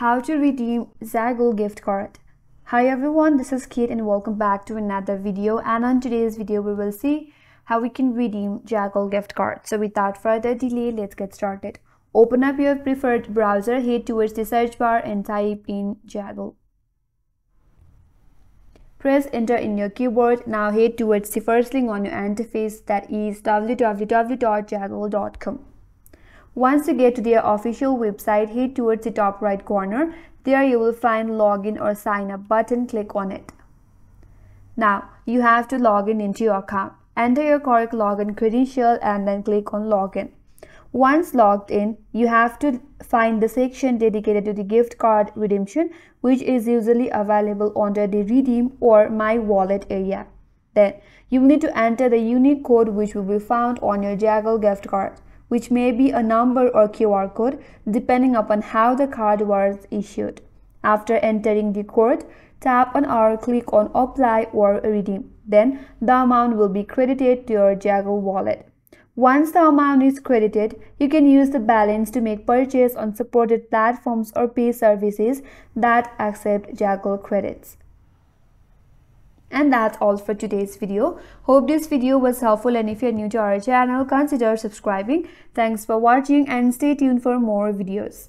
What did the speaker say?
How to redeem Zaggle gift card. Hi everyone, this is Kate and welcome back to another video. And on today's video we will see how we can redeem Zaggle gift card. So without further delay, let's get started. Open up your preferred browser, head towards the search bar and type in Zaggle. Press enter in your keyboard. Now head towards the first link on your interface, that is www.jago.com. Once you get to their official website, head towards the top right corner. There you will find login or sign up button. Click on it. Now you have to log in into your account. Enter your correct login credential and then click on login. Once logged in, you have to find the section dedicated to the gift card redemption, which is usually available under the redeem or my wallet area. Then you will need to enter the unique code which will be found on your Zaggle gift card, which may be a number or QR code depending upon how the card was issued. After entering the code, tap on or click on apply or redeem. Then the amount will be credited to your Zaggle wallet. Once the amount is credited, you can use the balance to make purchase on supported platforms or pay services that accept Zaggle credits. And that's all for today's video. Hope this video was helpful, and if you're new to our channel, consider subscribing. Thanks for watching and stay tuned for more videos.